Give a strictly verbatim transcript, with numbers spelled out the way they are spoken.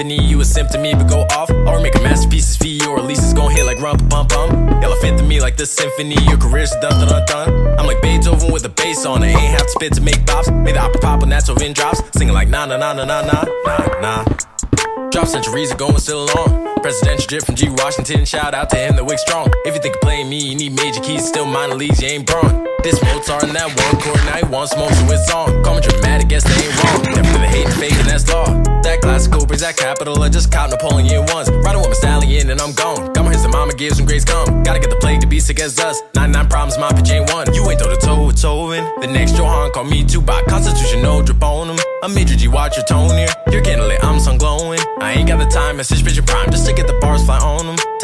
symphony, you a symphony, but go off. Or make a masterpiece for you, or at least it's gon' hit like rum-bum-bum. Elephant to me like the symphony, your career's done-dun-dun-dun. I'm like Beethoven with the bass on, I ain't have to spit to make bops. Made the opera pop when that's over in drops, singing like na-na-na-na-na-na, na-na. Drop centuries ago and still on. Presidential drip from G. Washington, shout out to him that wicked strong. If you think of playing me, you need major keys, still minor leagues, you ain't brawn. This Mozart and that one chord, now you want smoke to his song. Call me dramatic, guess they ain't wrong. Never been a hate and fake, and that's law. That classical brings that capital, I just caught Napoleon once. Riding with my stallion and I'm gone. Got my hits and mama gives some grace gum. Gotta get the plague to be sick as us. ninety-nine problems, my bitch ain't one. You ain't throw the toe with Johan. The next Johan call me two by constitution, no drip on him. A major G, watch your tone here. You're candlelit, I'm sun glowing. I ain't got the time, message bitch, your prime. Just to get the bars fly on them.